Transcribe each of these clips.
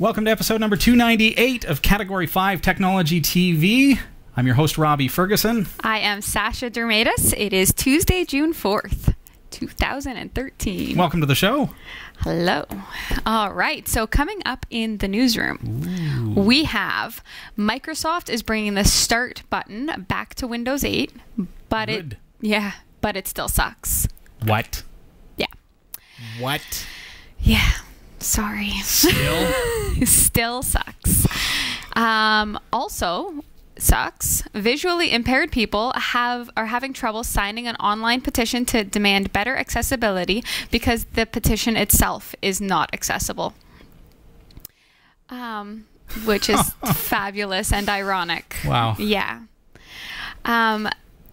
Welcome to episode number 298 of Category 5 Technology TV. I'm your host, Robbie Ferguson. I am Sasha Dermatis. It is Tuesday, June 4th, 2013. Welcome to the show. Hello. All right. So coming up in the newsroom, ooh, we have Microsoft is bringing the start button back to Windows 8, but good. It still sucks. What? Yeah. What? Yeah. Sorry. Still sucks. Also sucks. Visually impaired people are having trouble signing an online petition to demand better accessibility because the petition itself is not accessible. Which is fabulous and ironic. Wow. Yeah.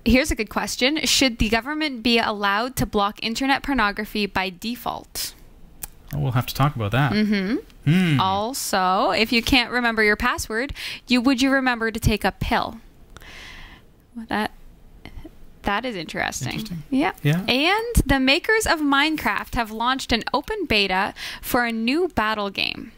Here's a good question. Should the government be allowed to block internet pornography by default? Oh, we'll have to talk about that. Mm-hmm. Mm. Also, if you can't remember your password, would you remember to take a pill? Well, that is interesting. Yeah. And the makers of Minecraft have launched an open beta for a new battle game.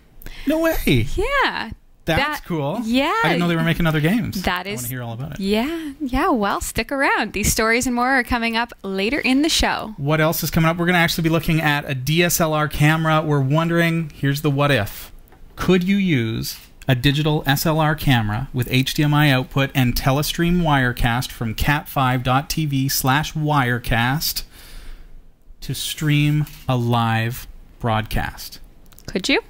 No way. Yeah. That's cool. Yeah. I didn't know they were making other games. I want to hear all about it. Yeah. Yeah. Well, stick around. These stories and more are coming up later in the show. What else is coming up? We're going to actually be looking at a DSLR camera. We're wondering, here's the what if. Could you use a digital SLR camera with HDMI output and Telestream Wirecast from cat5.tv/wirecast to stream a live broadcast? Could you?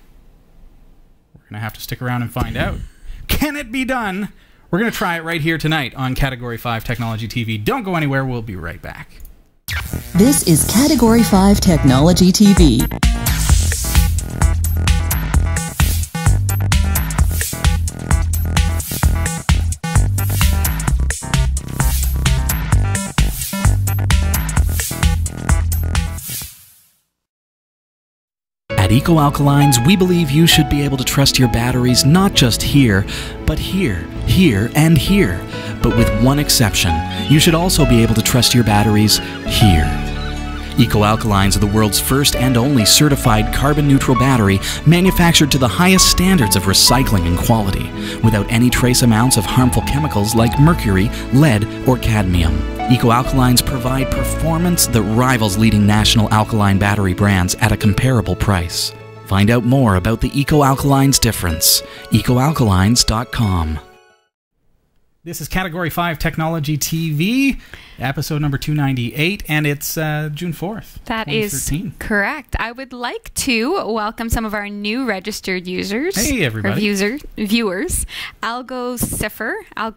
Gonna have to stick around and find out. Can it be done? We're gonna try it right here tonight on Category 5 Technology TV. Don't go anywhere, we'll be right back. This is Category 5 Technology TV. At EcoAlkalines, we believe you should be able to trust your batteries not just here, but here, here, and here. But with one exception, you should also be able to trust your batteries here. EcoAlkalines are the world's first and only certified carbon-neutral battery manufactured to the highest standards of recycling and quality, without any trace amounts of harmful chemicals like mercury, lead, or cadmium. EcoAlkalines provide performance that rivals leading national alkaline battery brands at a comparable price. Find out more about the EcoAlkalines difference. EcoAlkalines.com. This is Category 5 Technology TV, episode number 298, and it's June 4th, 2013. That is correct. I would like to welcome some of our new registered users. Hey, everybody. Viewers. Algo Cipher. Oh,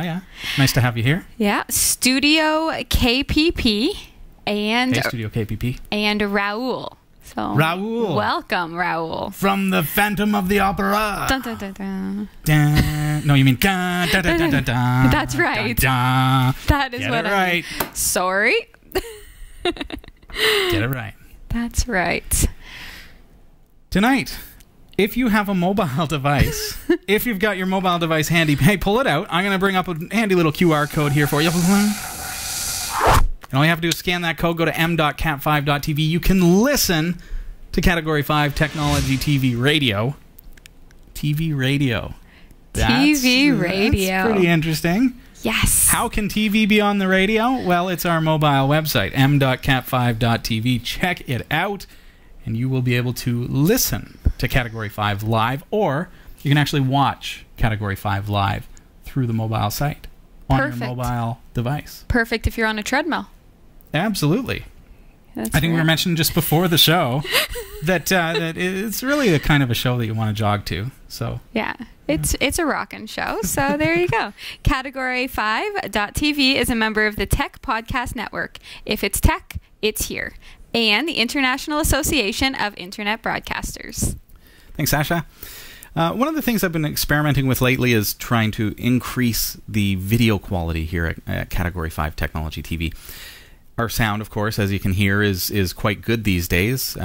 yeah. Nice to have you here. Yeah. Studio KPP and... Hey, Studio KPP. And Raul. So, Raul. Welcome, Raul. From the Phantom of the Opera. Dun, dun, dun, dun. Dun. No, you mean dun, dun, dun, dun, dun, dun. That's right. Dun, dun. That is what I mean. Sorry. Get it right. That's right. Tonight, if you have a mobile device, if you've got your mobile device handy, hey, pull it out. I'm going to bring up a handy little QR code here for you. And all you have to do is scan that code, go to m.cat5.tv. You can listen to Category 5 Technology TV Radio. TV Radio. That's pretty interesting. Yes. How can TV be on the radio? Well, it's our mobile website, m.cat5.tv. Check it out, and you will be able to listen to Category 5 live, or you can actually watch Category 5 live through the mobile site on your mobile device. Perfect if you're on a treadmill. Absolutely. That's I think we were mentioning just before the show that it's really a kind of a show that you want to jog to. So yeah, it's a rockin' show. So there you go. Category5.tv is a member of the Tech Podcast Network. If it's tech, it's here, and the International Association of Internet Broadcasters. Thanks, Sasha. One of the things I've been experimenting with lately is trying to increase the video quality here at Category 5 Technology TV. Our sound, of course, as you can hear, is quite good these days.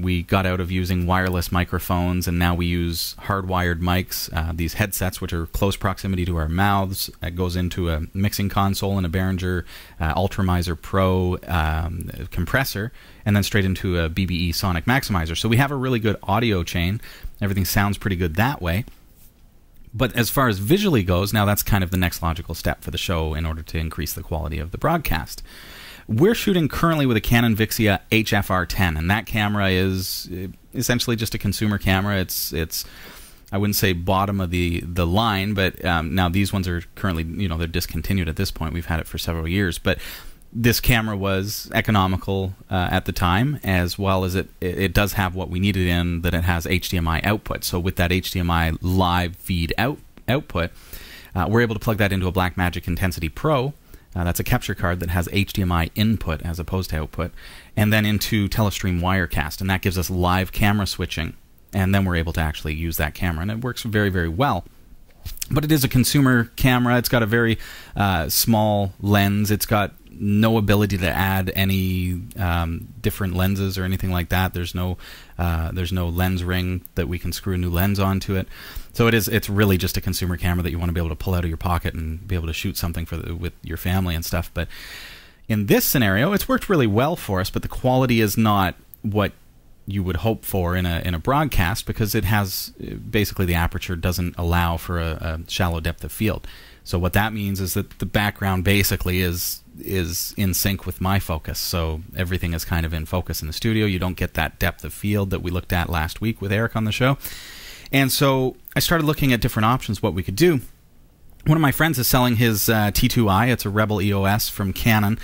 We got out of using wireless microphones, and now we use hardwired mics, these headsets, which are close proximity to our mouths. It goes into a mixing console and a Behringer Ultramizer Pro compressor, and then straight into a BBE Sonic Maximizer. So we have a really good audio chain. Everything sounds pretty good that way. But as far as visually goes, now that's kind of the next logical step for the show in order to increase the quality of the broadcast. We're shooting currently with a Canon Vixia HF R10, and that camera is essentially just a consumer camera. It's I wouldn't say bottom of the line, but now these ones are currently, you know, they're discontinued at this point. We've had it for several years, but this camera was economical at the time, as well as it does have what we needed in that it has HDMI output. So with that HDMI live feed output, we're able to plug that into a Blackmagic Intensity Pro. That's a capture card that has HDMI input as opposed to output, and then into Telestream Wirecast, and that gives us live camera switching, and then we're able to actually use that camera, and it works very, very well. But it is a consumer camera. It's got a very small lens. It's got no ability to add any different lenses or anything like that. There's no lens ring that we can screw a new lens onto it. So it's really just a consumer camera that you want to be able to pull out of your pocket and be able to shoot something with your family and stuff. But in this scenario, it's worked really well for us, but the quality is not what you would hope for in a broadcast, because it has basically the aperture doesn't allow for a shallow depth of field. So what that means is that the background basically is in sync with my focus. So everything is kind of in focus in the studio. You don't get that depth of field that we looked at last week with Eric on the show. And so I started looking at different options, what we could do. One of my friends is selling his T2i. It's a Rebel EOS from Canon.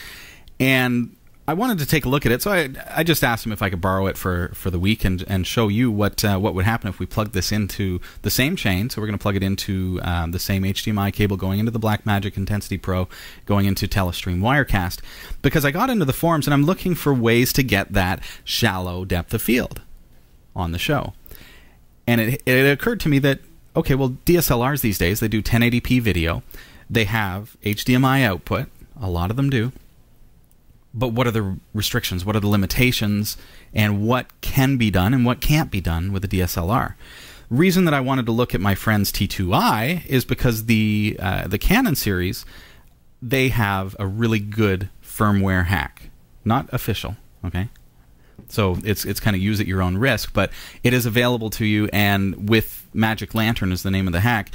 And I wanted to take a look at it, so I just asked him if I could borrow it for the week and show you what would happen if we plugged this into the same chain. So we're going to plug it into the same HDMI cable going into the Blackmagic Intensity Pro, going into Telestream Wirecast, because I got into the forums and I'm looking for ways to get that shallow depth of field on the show. And it occurred to me that, okay, well, DSLRs these days, they do 1080p video. They have HDMI output. A lot of them do. But what are the restrictions? What are the limitations? And what can be done and what can't be done with a DSLR? Reason that I wanted to look at my friend's T2i is because the Canon series, they have a really good firmware hack. Not official, okay? So it's kind of use at your own risk, but it is available to you, and with Magic Lantern is the name of the hack,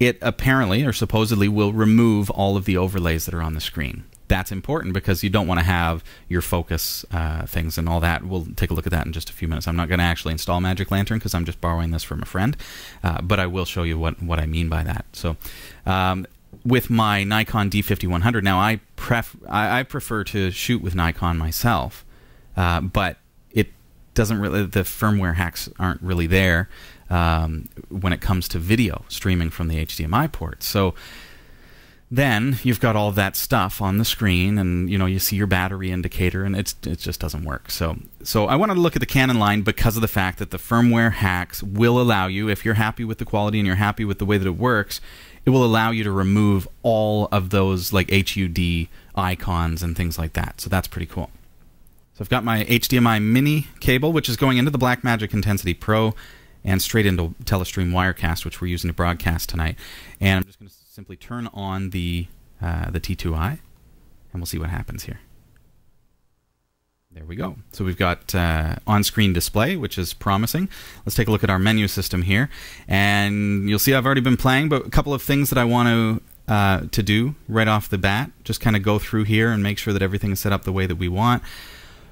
it apparently or supposedly will remove all of the overlays that are on the screen. That's important because you don't want to have your focus things and all that. We'll take a look at that in just a few minutes. I'm not going to actually install Magic Lantern because I'm just borrowing this from a friend, but I will show you what I mean by that. So with my Nikon D5100, now I prefer to shoot with Nikon myself, but it doesn't really, the firmware hacks aren't really there when it comes to video streaming from the HDMI port. So then you've got all that stuff on the screen, and you know, you see your battery indicator, and it just doesn't work. So I wanted to look at the Canon line because of the fact that the firmware hacks will allow you, if you're happy with the quality and you're happy with the way that it works, it will allow you to remove all of those like HUD icons and things like that. So that's pretty cool. So I've got my HDMI mini cable, which is going into the Blackmagic Intensity Pro and straight into Telestream Wirecast, which we're using to broadcast tonight. And I'm just going to simply turn on the T2i, and we'll see what happens here. There we go. So we've got on-screen display, which is promising. Let's take a look at our menu system here, and you'll see I've already been playing, but a couple of things that I want to do right off the bat, just kind of go through here and make sure that everything is set up the way that we want.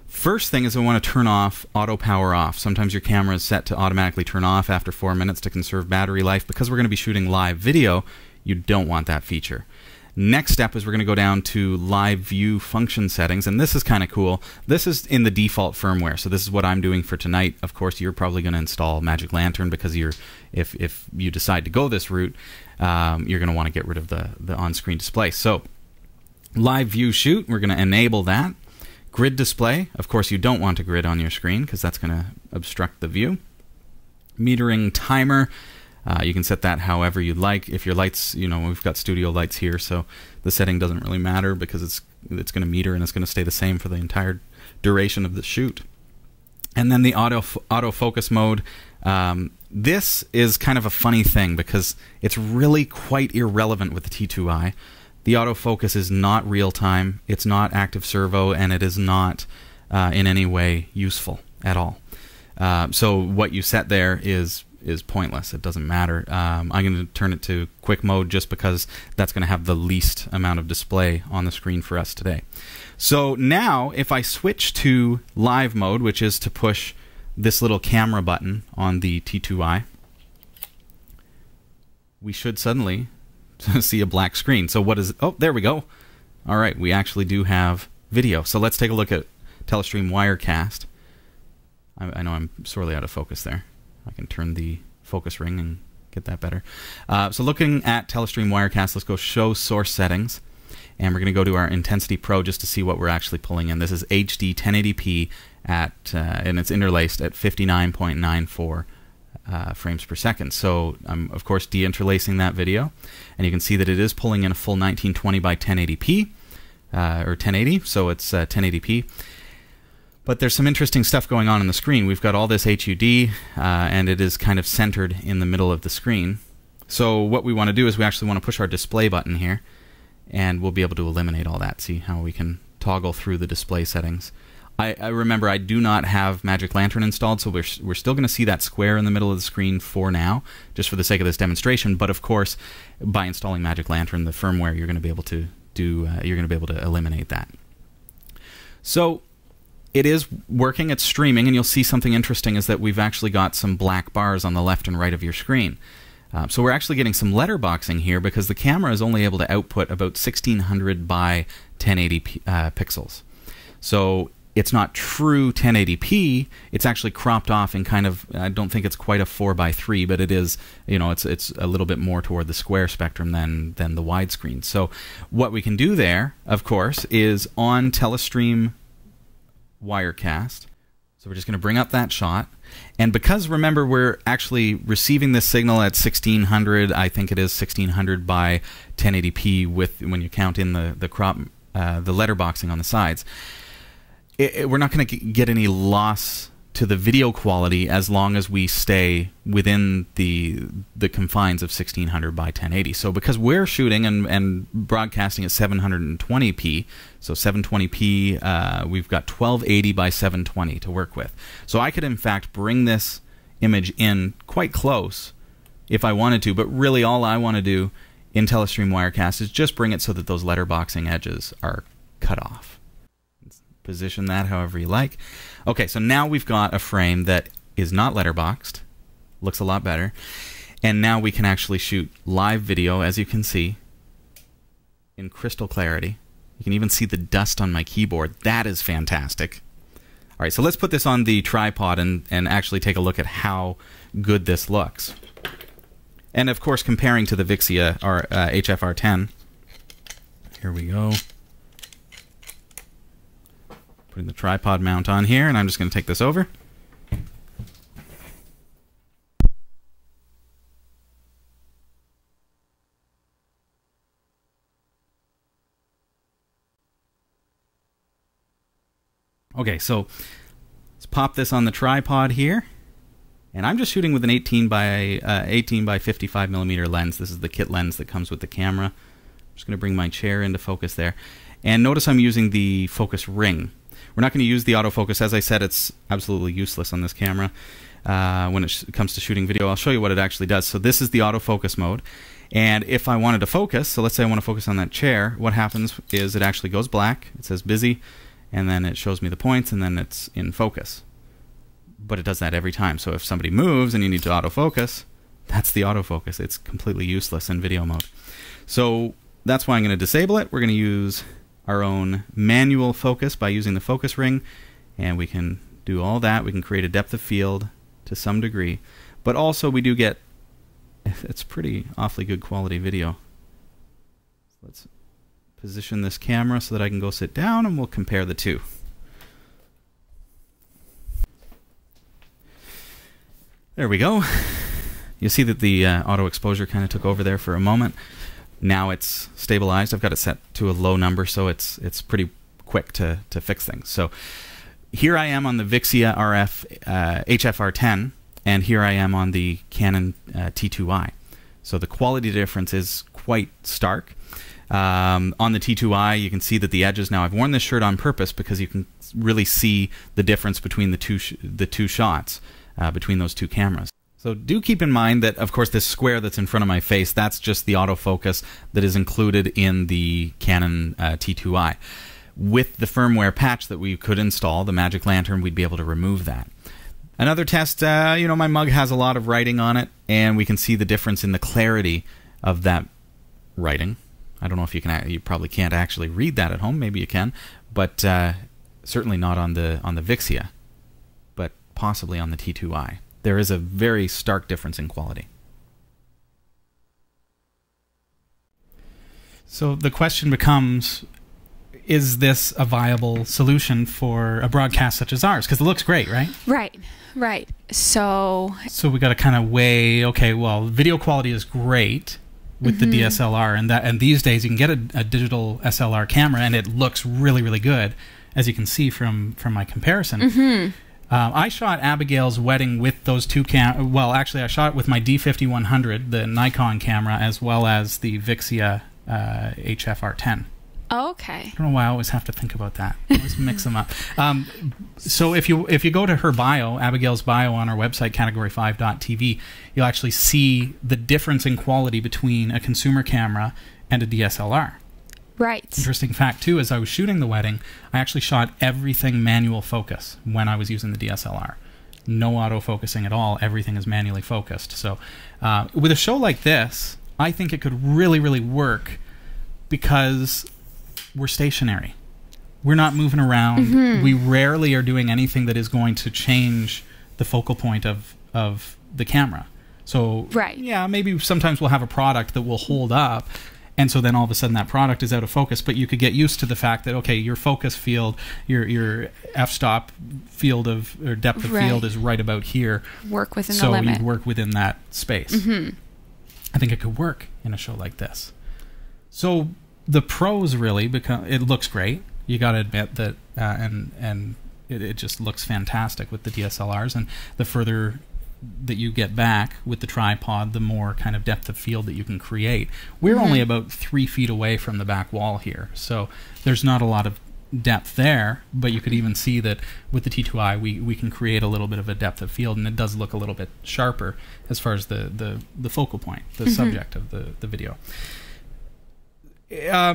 First thing is I want to turn off auto power off. Sometimes your camera is set to automatically turn off after 4 minutes to conserve battery life. Because we're going to be shooting live video, you don't want that feature. Next step is we're going to go down to live view function settings, and this is kind of cool. This is in the default firmware, so this is what I'm doing for tonight. Of course, you're probably going to install Magic Lantern because if you decide to go this route, you're going to want to get rid of the on-screen display. So live view shoot, we're going to enable that. Grid display, of course you don't want a grid on your screen because that's going to obstruct the view. Metering timer, you can set that however you'd like. If your lights, you know, we've got studio lights here, so the setting doesn't really matter because it's it's going to meter and it's going to stay the same for the entire duration of the shoot. And then the autofocus mode. This is kind of a funny thing because it's really quite irrelevant with the T2i. The autofocus is not real time, it's not active servo, and it is not in any way useful at all. So what you set there is pointless. It doesn't matter. I'm going to turn it to quick mode just because that's going to have the least amount of display on the screen for us today. So now if I switch to live mode, which is to push this little camera button on the T2i, we should suddenly see a black screen. So what is it? Oh, there we go. All right, we actually do have video. So let's take a look at Telestream Wirecast. I know I'm sorely out of focus there. I can turn the focus ring and get that better. So looking at Telestream Wirecast, let's go show source settings. And we're going to go to our Intensity Pro just to see what we're actually pulling in. This is HD 1080p at, and it's interlaced at 59.94 frames per second. So I'm, of course, deinterlacing that video. And you can see that it is pulling in a full 1920 by 1080p, or 1080, so it's 1080p. But there's some interesting stuff going on the screen. We've got all this HUD, and it is kind of centered in the middle of the screen. So what we want to do is we actually want to push our display button here, and we'll be able to eliminate all that. See how we can toggle through the display settings. I remember I do not have Magic Lantern installed, so we're still going to see that square in the middle of the screen for now, just for the sake of this demonstration. But of course, by installing Magic Lantern, the firmware, you're going to be able to do, you're going to be able to eliminate that. So it is working, it's streaming, and you'll see something interesting is that we've actually got some black bars on the left and right of your screen. So we're actually getting some letterboxing here because the camera is only able to output about 1600 by 1080p pixels. So it's not true 1080p, it's actually cropped off in kind of, I don't think it's quite a 4:3, but it is, you know, it's a little bit more toward the square spectrum than the widescreen. So what we can do there, of course, is on Telestream Wirecast. So we're just going to bring up that shot, and because remember we're actually receiving this signal at 1600, I think it is 1600 by 1080p with when you count in the crop, the letterboxing on the sides. We're not going to get any loss to the video quality as long as we stay within the confines of 1600 by 1080. So because we're shooting and broadcasting at 720p, so 720p, we've got 1280 by 720 to work with. So I could in fact bring this image in quite close if I wanted to, but really all I want to do in Telestream Wirecast is just bring it so that those letterboxing edges are cut off. Position that however you like. Okay, so now we've got a frame that is not letterboxed, looks a lot better, and now we can actually shoot live video, as you can see, in crystal clarity. You can even see the dust on my keyboard. That is fantastic. All right, so let's put this on the tripod and actually take a look at how good this looks. And of course, comparing to the Vixia HF R10. Here we go. Putting the tripod mount on here, and I'm just going to take this over. Okay, so let's pop this on the tripod here, and I'm just shooting with an 18 by 55 millimeter lens. This is the kit lens that comes with the camera. I'm just going to bring my chair into focus there, and notice I'm using the focus ring. We're not going to use the autofocus. As I said, it's absolutely useless on this camera when it comes to shooting video. I'll show you what it actually does. So this is the autofocus mode. And if I wanted to focus, so let's say I want to focus on that chair, what happens is it actually goes black, it says busy, and then it shows me the points, and then it's in focus. But it does that every time. So if somebody moves and you need to autofocus, that's the autofocus. It's completely useless in video mode. So that's why I'm going to disable it. We're going to use our own manual focus by using the focus ring, and we can do all that. We can create a depth of field to some degree, but also we do get, it's pretty awfully good quality video. Let's position this camera so that I can go sit down, and we'll compare the two. There we go. You'll see that the auto exposure kind of took over there for a moment. now it's stabilized. I've got it set to a low number, so it's pretty quick to fix things. So here I am on the Vixia HF R10, and here I am on the Canon T2i. So the quality difference is quite stark. On the T2i, you can see that the edges. Now, I've worn this shirt on purpose because you can really see the difference between the two shots, between those two cameras. So do keep in mind that, of course, this square that's in front of my face, that's just the autofocus that is included in the Canon T2i. With the firmware patch that we could install, the Magic Lantern, we'd be able to remove that. Another test, you know, my mug has a lot of writing on it, and we can see the difference in the clarity of that writing. I don't know if you can. You probably can't actually read that at home. Maybe you can, but certainly not on the Vixia, but possibly on the T2i. There is a very stark difference in quality. So the question becomes: is this a viable solution for a broadcast such as ours? Because it looks great, right? Right. Right. So we got to kind of weigh. Okay. Well, video quality is great with the DSLR, and these days you can get a digital SLR camera and it looks really, really good, as you can see from my comparison. I shot Abigail's wedding with those two cameras. Well, actually, I shot it with my D5100, the Nikon camera, as well as the Vixia HF R10. Okay. I don't know why I always have to think about that. I always mix them up. So if you go to her bio, Abigail's bio on our website, category5.tv, you'll actually see the difference in quality between a consumer camera and a DSLR. Right. Interesting fact, too, as I was shooting the wedding, I actually shot everything manual focus when I was using the DSLR. No auto-focusing at all. Everything is manually focused. So with a show like this, I think it could really, really work because we're stationary. We're not moving around. We rarely are doing anything that is going to change the focal point of the camera. So yeah, maybe sometimes we'll have a product that will hold up, and so then all of a sudden that product is out of focus, but you could get used to the fact that, okay, your focus field, your f-stop field of, or depth of field is right about here. Work within the limit. So you work within that space. I think it could work in a show like this. So the pros really, because it looks great. You got to admit that, and it just looks fantastic with the DSLRs. And the further that you get back with the tripod, the more kind of depth of field that you can create. We're only about 3 feet away from the back wall here, so there's not a lot of depth there. But you could even see that with the T2i, we can create a little bit of a depth of field, and it does look a little bit sharper as far as the focal point, the subject of the video.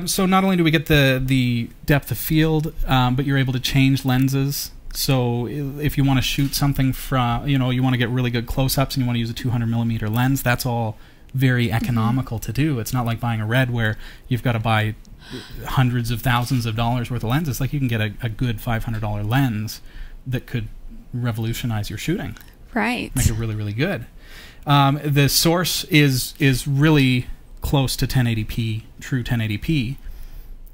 So not only do we get the depth of field, but you're able to change lenses. So if you want to shoot something from, you know, you want to get really good close-ups and you want to use a 200mm lens, that's all very economical to do. It's not like buying a RED where you've got to buy hundreds of thousands of dollars worth of lenses. Like, you can get a good $500 lens that could revolutionize your shooting. Right. Make it really, really good. The source is really close to 1080p, true 1080p.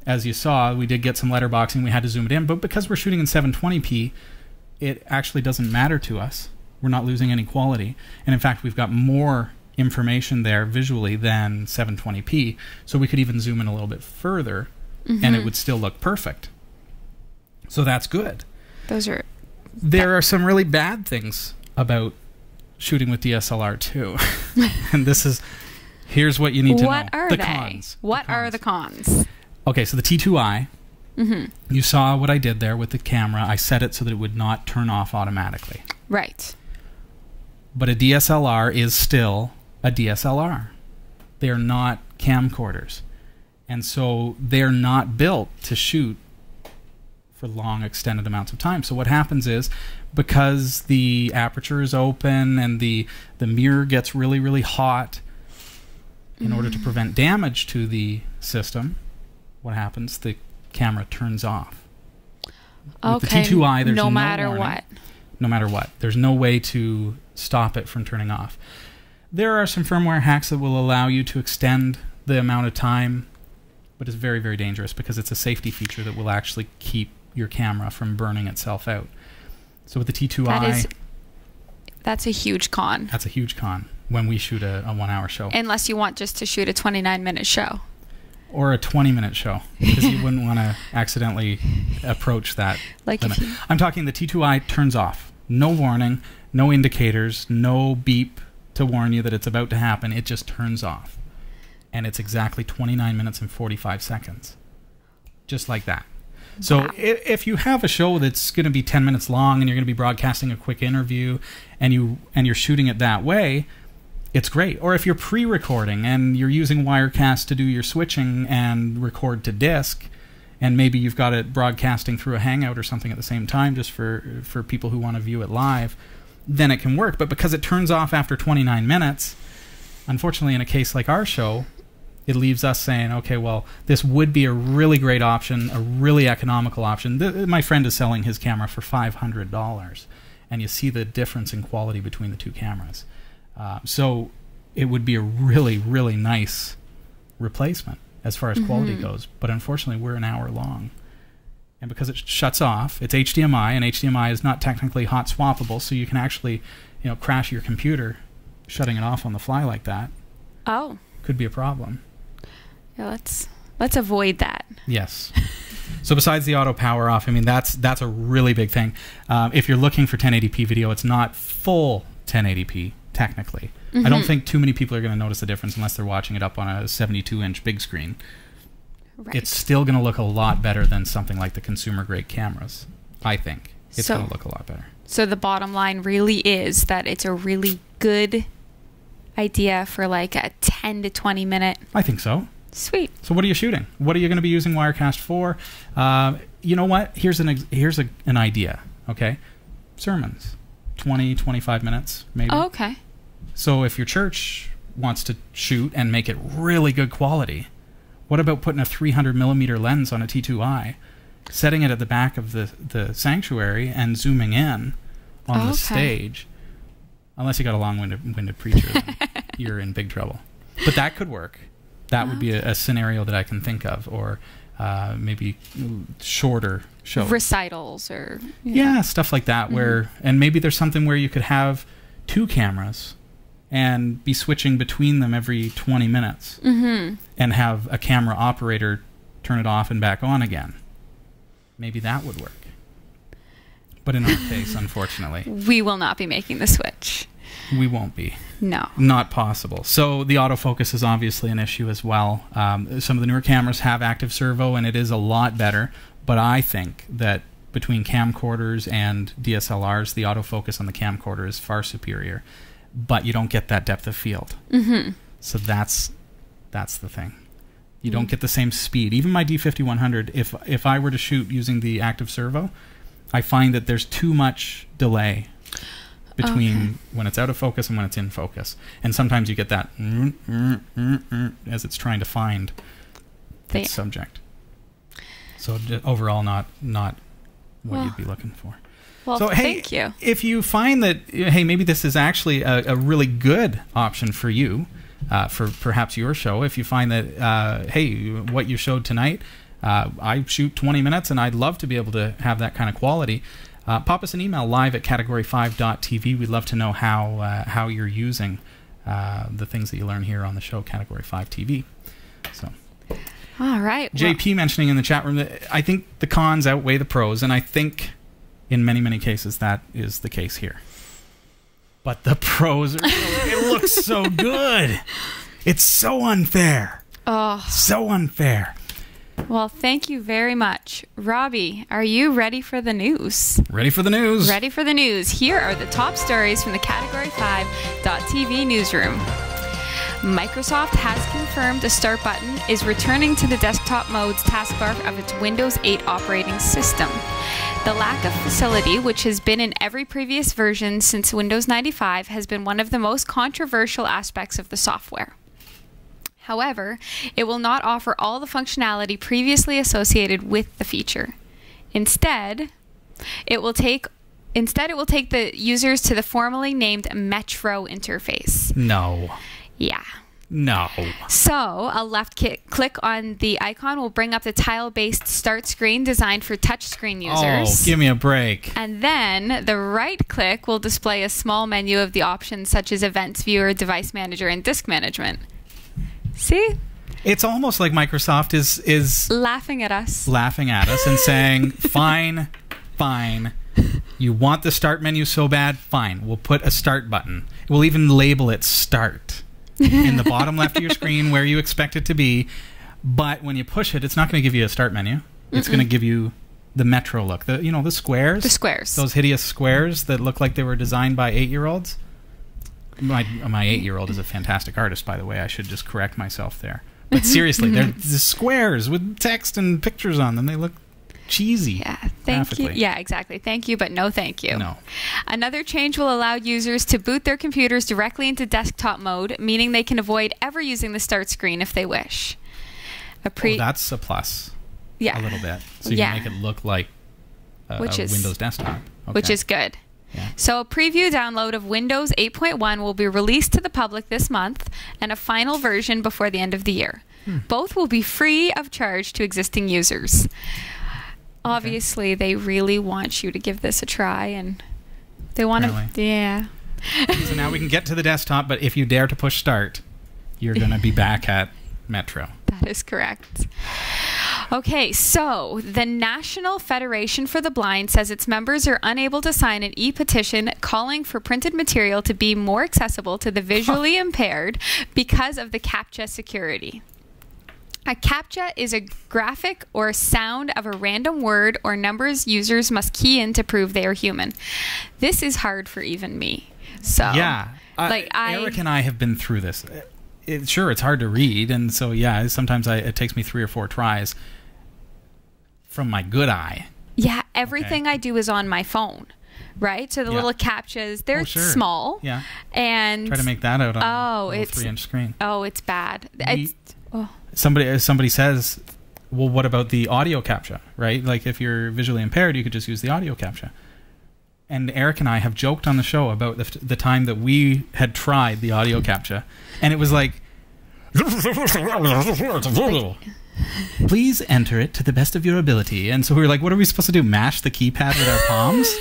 As you saw, we did get some letterboxing. We had to zoom it in, but because we're shooting in 720p, it actually doesn't matter to us. We're not losing any quality, and in fact, we've got more information there visually than 720p, so we could even zoom in a little bit further, and it would still look perfect. So that's good. There are some really bad things about shooting with DSLR too, and this is... Here's what you need to know. What are the cons? What are the cons? Okay, so the T2i, you saw what I did there with the camera. I set it so that it would not turn off automatically. Right. But a DSLR is still a DSLR. They're not camcorders. And so they're not built to shoot for long extended amounts of time. So what happens is, because the aperture is open and the mirror gets really, really hot, in order to prevent damage to the system, what happens? The camera turns off. With the T2i, there's no matter what. No matter what. There's no way to stop it from turning off. There are some firmware hacks that will allow you to extend the amount of time, but it's very, very dangerous because it's a safety feature that will actually keep your camera from burning itself out. So with the T2i... That's a huge con. That's a huge con. when we shoot a 1 hour show. Unless you want just to shoot a 29-minute show. Or a 20-minute show, because you wouldn't want to accidentally approach that. Like if you... I'm talking the T2i turns off. No warning, no indicators, no beep to warn you that it's about to happen. It just turns off. And it's exactly 29 minutes and 45 seconds. Just like that. So wow. If you have a show that's going to be 10 minutes long and you're going to be broadcasting a quick interview and you're shooting it that way, it's great. Or if you're pre-recording and you're using Wirecast to do your switching and record to disk, and maybe you've got it broadcasting through a Hangout or something at the same time just for people who want to view it live, then it can work. But because it turns off after 29 minutes, unfortunately in a case like our show, it leaves us saying, okay, well, this would be a really great option, a really economical option. My friend is selling his camera for $500, and you see the difference in quality between the two cameras. So it would be a really, really nice replacement as far as quality goes. But unfortunately, we're an hour long. And because it shuts off, it's HDMI, and HDMI is not technically hot swappable, so you can actually, you know, crash your computer shutting it off on the fly like that. Oh. Could be a problem. Yeah, let's avoid that. Yes. So besides the auto power off, I mean, that's a really big thing. If you're looking for 1080p video, it's not full 1080p technically. I don't think too many people are going to notice the difference unless they're watching it up on a 72-inch big screen. Right. It's still going to look a lot better than something like the consumer-grade cameras. I think it's going to look a lot better. So the bottom line really is that it's a really good idea for like a 10 to 20 minute. I think so. Sweet. So what are you shooting? What are you going to be using Wirecast for? You know what? Here's an idea, okay? Sermons. 20, 25 minutes, maybe. Oh, okay. So if your church wants to shoot and make it really good quality, what about putting a 300mm lens on a T2i, setting it at the back of the sanctuary and zooming in on the stage? Unless you got a long-winded preacher, then you're in big trouble. But that could work. That would be a scenario that I can think of, or maybe shorter shows. Recitals or... Yeah, stuff like that. Where and maybe there's something where you could have two cameras and be switching between them every 20 minutes and have a camera operator turn it off and back on again. Maybe that would work. But in our case, unfortunately... We will not be making the switch. We won't be. No. Not possible. So the autofocus is obviously an issue as well. Some of the newer cameras have active servo, and it is a lot better. But I think that between camcorders and DSLRs, the autofocus on the camcorder is far superior. But you don't get that depth of field. So that's the thing. You don't get the same speed. Even my D5100, if I were to shoot using the active servo, I find that there's too much delay between when it's out of focus and when it's in focus. And sometimes you get that as it's trying to find the subject. So overall, not what you'd be looking for. Well, so, hey, thank you. If you find that, hey, maybe this is actually a really good option for you, for perhaps your show, if you find that, hey, what you showed tonight, I shoot 20 minutes and I'd love to be able to have that kind of quality, pop us an email live at category5.tv. We'd love to know how you're using the things that you learn here on the show, Category 5 TV. So, all right. JP mentioning in the chat room that I think the cons outweigh the pros, and I think in many, many cases that is the case here. But the pros, it looks so good. It's so unfair. Oh. So unfair. Well, thank you very much. Robbie, are you ready for the news? Ready for the news. Ready for the news. Here are the top stories from the Category 5.tv newsroom. Microsoft has confirmed the Start button is returning to the desktop mode's taskbar of its Windows 8 operating system. The lack of facility, which has been in every previous version since Windows 95, has been one of the most controversial aspects of the software. However, it will not offer all the functionality previously associated with the feature. Instead, it will take the users to the formerly named Metro interface. No. Yeah. No. So a left click on the icon will bring up the tile-based start screen designed for touchscreen users. Oh, give me a break. And then the right click will display a small menu of the options such as Events Viewer, Device Manager, and Disk Management. See? It's almost like Microsoft is laughing at us. Laughing at us and saying, fine, fine. You want the start menu so bad? Fine. We'll put a start button. We'll even label it start in the bottom left of your screen where you expect it to be. But when you push it, it's not going to give you a start menu. It's going to give you the Metro look. The, you know, the squares. The squares. Those hideous squares that look like they were designed by 8-year-olds. My 8-year-old is a fantastic artist, by the way. I should just correct myself there. But seriously, they're the squares with text and pictures on them. They look cheesy. Yeah, thank you. Yeah, exactly. Thank you, but no thank you. No. Another change will allow users to boot their computers directly into desktop mode, meaning they can avoid ever using the start screen if they wish. Oh, that's a plus. Yeah. A little bit. So you can make it look like a Windows desktop. Okay. Which is good. Yeah. So a preview download of Windows 8.1 will be released to the public this month, and a final version before the end of the year. Both will be free of charge to existing users. Obviously, they really want you to give this a try, and they want to... Yeah. So now we can get to the desktop, but if you dare to push start, you're going to be back at Metro. That is correct. Okay, so the National Federation for the Blind says its members are unable to sign an e-petition calling for printed material to be more accessible to the visually impaired because of the CAPTCHA security. A CAPTCHA is a graphic or sound of a random word or numbers users must key in to prove they are human. This is hard for even me. So yeah, like Eric and I have been through this. Sure, it's hard to read, and so yeah, sometimes it takes me 3 or 4 tries from my good eye. Yeah, everything I do is on my phone. Right, so the little CAPTCHAs, they're small. Yeah, and try to make that out on a 3-inch screen. Oh, it's bad. Somebody says, well, what about the audio CAPTCHA, right? Like, if you're visually impaired, you could just use the audio CAPTCHA. And Eric and I have joked on the show about the time that we had tried the audio CAPTCHA, and it was like, please enter it to the best of your ability. And so we were like, what are we supposed to do, mash the keypad with our palms?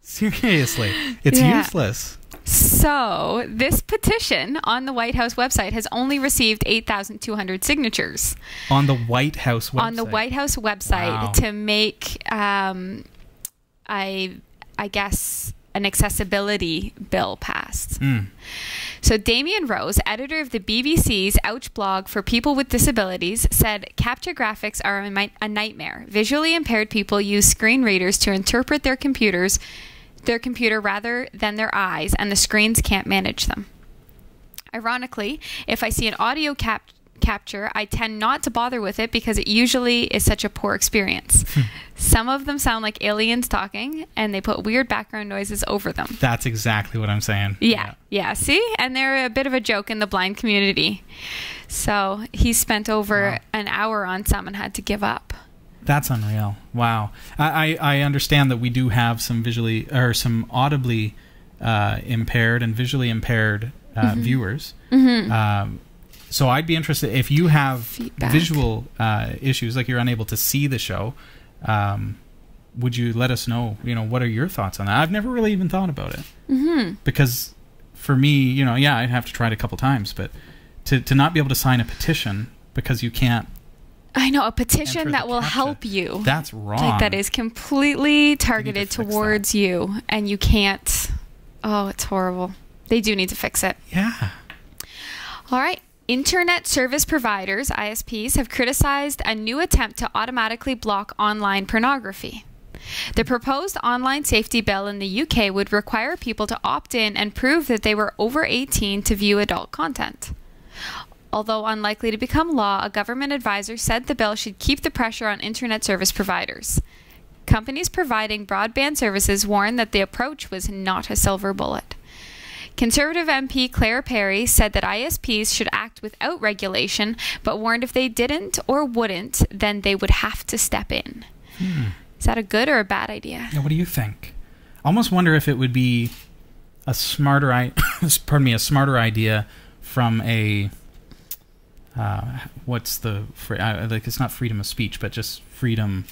Seriously, it's useless. So, this petition on the White House website has only received 8,200 signatures. On the White House website? On the White House website to make, I guess, an accessibility bill passed. So Damien Rose, editor of the BBC's Ouch blog for people with disabilities, said, CAPTCHA graphics are a nightmare. Visually impaired people use screen readers to interpret their computer rather than their eyes, and the screens can't manage them. Ironically, if I see an audio CAPTCHA, I tend not to bother with it because it usually is such a poor experience. Some of them sound like aliens talking, and they put weird background noises over them. That's exactly what I'm saying. Yeah, see? And they're a bit of a joke in the blind community. So he spent over an hour on some and had to give up. That's unreal. Wow. I understand that we do have some visually or some audibly impaired and visually impaired viewers. So I'd be interested if you have visual issues, like you're unable to see the show. Would you let us know? You know, what are your thoughts on that? I've never really even thought about it because for me, you know, I'd have to try it a couple times, but to not be able to sign a petition because you can't. I know, a petition that will help you. That's wrong. Like, that is completely targeted towards you, and you can't. Oh, it's horrible. They do need to fix it. Yeah. All right. Internet service providers, ISPs, have criticized a new attempt to automatically block online pornography. The proposed online safety bill in the UK would require people to opt in and prove that they were over 18 to view adult content. Although unlikely to become law, a government advisor said the bill should keep the pressure on internet service providers. Companies providing broadband services warned that the approach was not a silver bullet. Conservative MP Claire Perry said that ISPs should act without regulation, but warned if they didn't or wouldn't, then they would have to step in. Is that a good or a bad idea? Yeah, what do you think? I almost wonder if it would be a smarter idea from a what's the like? It's not freedom of speech, but just freedom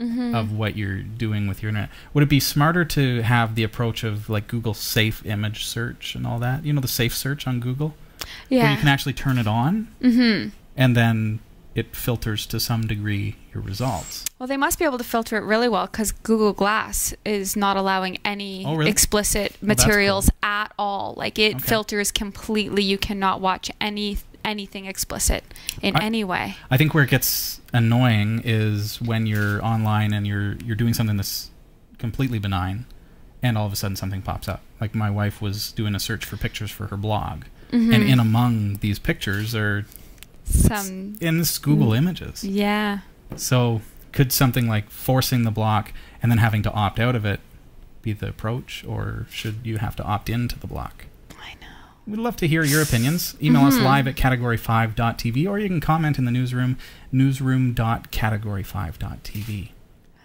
of what you're doing with your internet. Would it be smarter to have the approach of like Google Safe Image Search and all that? You know, the safe search on Google, where you can actually turn it on, and then it filters to some degree your results. Well, they must be able to filter it really well, because Google Glass is not allowing any explicit materials at all. Like, it filters completely. You cannot watch anything explicit in any way. I think where it gets annoying is when you're online and you're doing something that's completely benign, and all of a sudden something pops up. Like, my wife was doing a search for pictures for her blog, and in among these pictures are in this Google Images. Yeah. So could something like forcing the block and then having to opt out of it be the approach, or should you have to opt into the block? I know. We'd love to hear your opinions. Email us live at category5.tv, or you can comment in the newsroom, newsroom.category5.tv.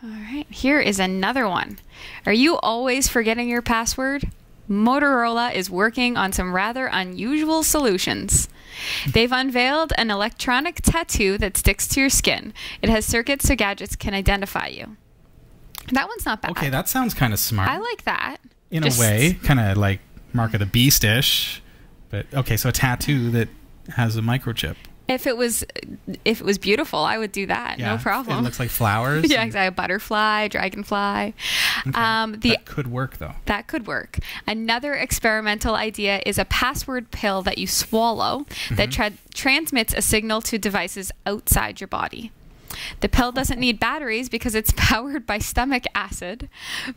All right. Here is another one. Are you always forgetting your password? Motorola is working on some rather unusual solutions. They've unveiled an electronic tattoo that sticks to your skin. It has circuits so gadgets can identify you. That one's not bad. Okay, that sounds kind of smart. I like that. In a way, kind of like Mark of the Beast-ish. But okay, so a tattoo that has a microchip. If it was beautiful, I would do that. Yeah, no problem. It looks like flowers. Yeah, exactly. Butterfly, dragonfly. Okay. That could work, though. That could work. Another experimental idea is a password pill that you swallow that transmits a signal to devices outside your body. The pill doesn't need batteries because it's powered by stomach acid,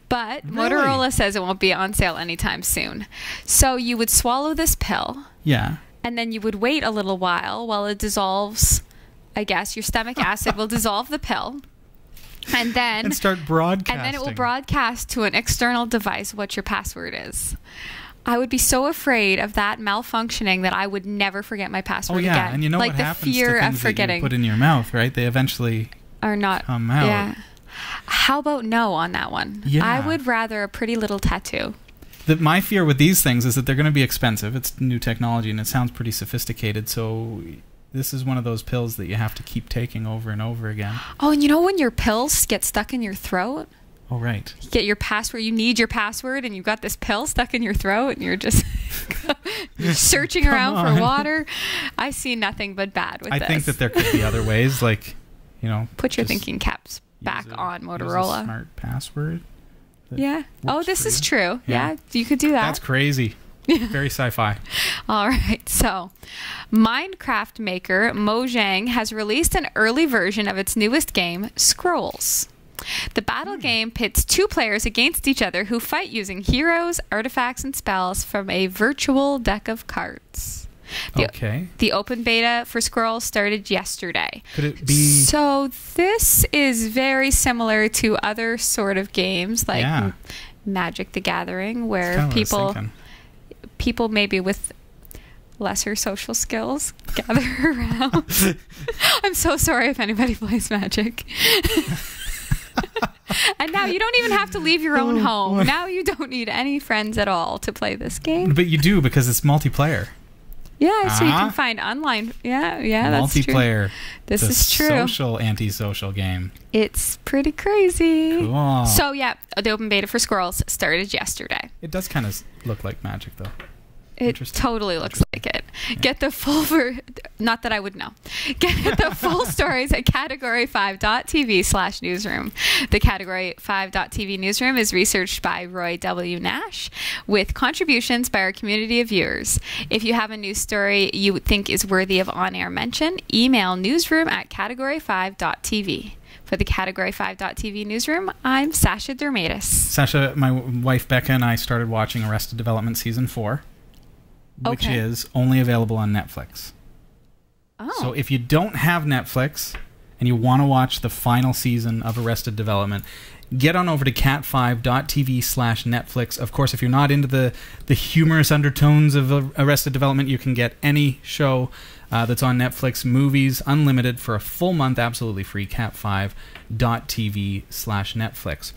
but Motorola says it won't be on sale anytime soon. So you would swallow this pill. Yeah. And then you would wait a little while it dissolves. I guess your stomach acid will dissolve the pill, and then start broadcasting. And then it will broadcast to an external device what your password is. I would be so afraid of that malfunctioning that I would never forget my password again. Oh yeah, and you know what happens to things that you put in your mouth, right? They eventually are not come out. Yeah. How about no on that one? Yeah. I would rather a pretty little tattoo. My fear with these things is that they're going to be expensive. It's new technology, and it sounds pretty sophisticated. So this is one of those pills that you have to keep taking over and over again. Oh, and you know when your pills get stuck in your throat? Oh, right. You get your password. You need your password, and you've got this pill stuck in your throat, and you're just you're searching around for water. I see nothing but bad with this. I think that there could be other ways, like, you know. Put your thinking caps back on, Motorola. Use a smart password. Yeah. Oh, this is true. Yeah. You could do that. That's crazy. Very sci-fi. All right. So, Minecraft maker Mojang has released an early version of its newest game, Scrolls. The battle game pits two players against each other who fight using heroes, artifacts, and spells from a virtual deck of cards. The open beta for Scrolls started yesterday. Could it be? So this is very similar to other sort of games like Magic the Gathering, where people maybe with lesser social skills gather around. I'm so sorry if anybody plays Magic. And now you don't even have to leave your own home. Now you don't need any friends at all to play this game. But you do, because it's multiplayer. Yeah, so you can find online. Yeah, that's true. Multiplayer. This is true. Social, anti-social game. It's pretty crazy. Cool. So yeah, the open beta for Scrolls started yesterday. It does kind of look like Magic, though. It totally looks like it. Yeah. Get the full not that I would know. Get the full stories at category5.tv/newsroom. The category5.tv newsroom is researched by Roy W. Nash, with contributions by our community of viewers. If you have a news story you think is worthy of on-air mention, email newsroom@category5.tv. For the Category 5.tv newsroom, I'm Sasha Dermatis. Sasha, my wife Becca and I started watching Arrested Development Season 4. Which is only available on Netflix. Oh. So if you don't have Netflix and you want to watch the final season of Arrested Development, get on over to cat5.tv/Netflix. Of course, if you're not into the humorous undertones of Arrested Development, you can get any show that's on Netflix, movies, unlimited, for a full month, absolutely free, cat5.tv/Netflix.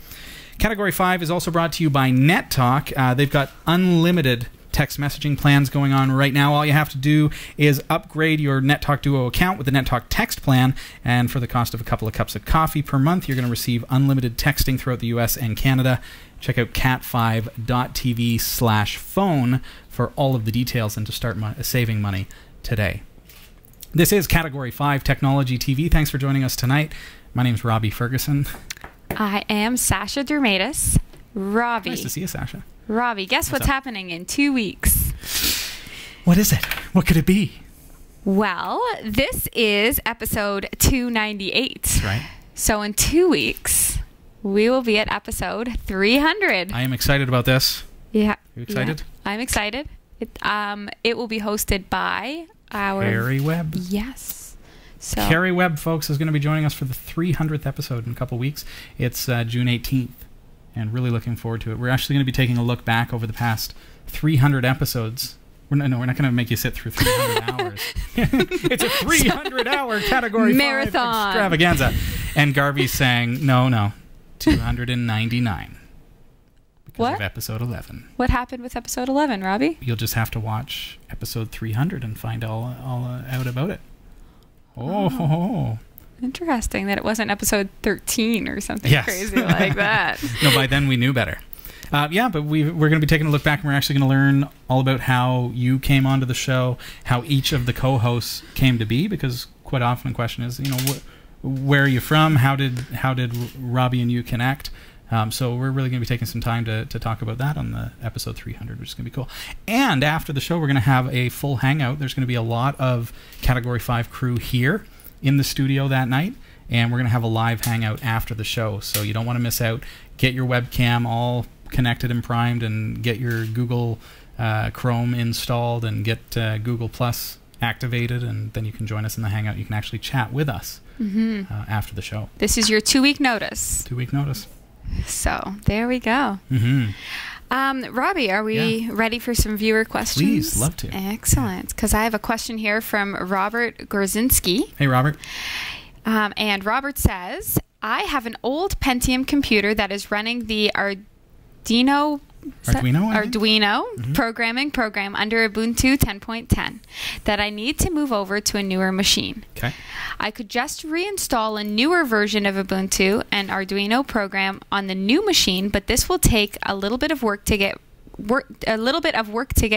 Category 5 is also brought to you by NetTalk. They've got unlimited text messaging plans going on right now. All you have to do is upgrade your NetTalk Duo account with the NetTalk text plan, and for the cost of a couple of cups of coffee per month, you're going to receive unlimited texting throughout the US and Canada. Check out cat5.tv/phone for all of the details and to start saving money today. This is Category 5 Technology TV. Thanks for joining us tonight. My name's Robbie Ferguson. I am Sasha Dermatis. Robbie. Nice to see you, Sasha. Robbie, guess what's happening in 2 weeks? What is it? What could it be? Well, this is episode 298. That's right. So in 2 weeks, we will be at episode 300. I am excited about this. Yeah. Are you excited? Yeah, I'm excited. It will be hosted by our... Carrie Webb. Yes. So, Carrie Webb, folks, is going to be joining us for the 300th episode in a couple weeks. It's June 18th, and really looking forward to it. We're actually going to be taking a look back over the past 300 episodes. We're not going to make you sit through 300 hours. It's a 300-hour Category 5 marathon extravaganza. And Garvey's saying, no, 299. What? Of episode 11. What happened with episode 11, Robbie? You'll just have to watch episode 300 and find all out about it. Oh, interesting that it wasn't episode 13 or something crazy like that. No, by then we knew better. Yeah, but we're going to be taking a look back, and we're actually going to learn all about how you came onto the show, how each of the co-hosts came to be, because quite often the question is, you know, where are you from? How did Robbie and you connect? So we're really going to be taking some time to talk about that on the episode 300, which is going to be cool. And after the show, we're going to have a full hangout. There's going to be a lot of Category 5 crew here in the studio that night, and we're going to have a live hangout after the show. So you don't want to miss out. Get your webcam all connected and primed, and get your Google Chrome installed, and get Google Plus activated, and then you can join us in the hangout. You can actually chat with us after the show. This is your 2 week notice. 2 week notice. So there we go. Robbie, are we ready for some viewer questions? Please, love to. Excellent, because I have a question here from Robert Gorzinski. Hey, Robert. And Robert says, I have an old Pentium computer that is running the Arduino program under Ubuntu 10.10 that I need to move over to a newer machine. Okay. I could just reinstall a newer version of Ubuntu and Arduino program on the new machine, but this will take a little bit of work to get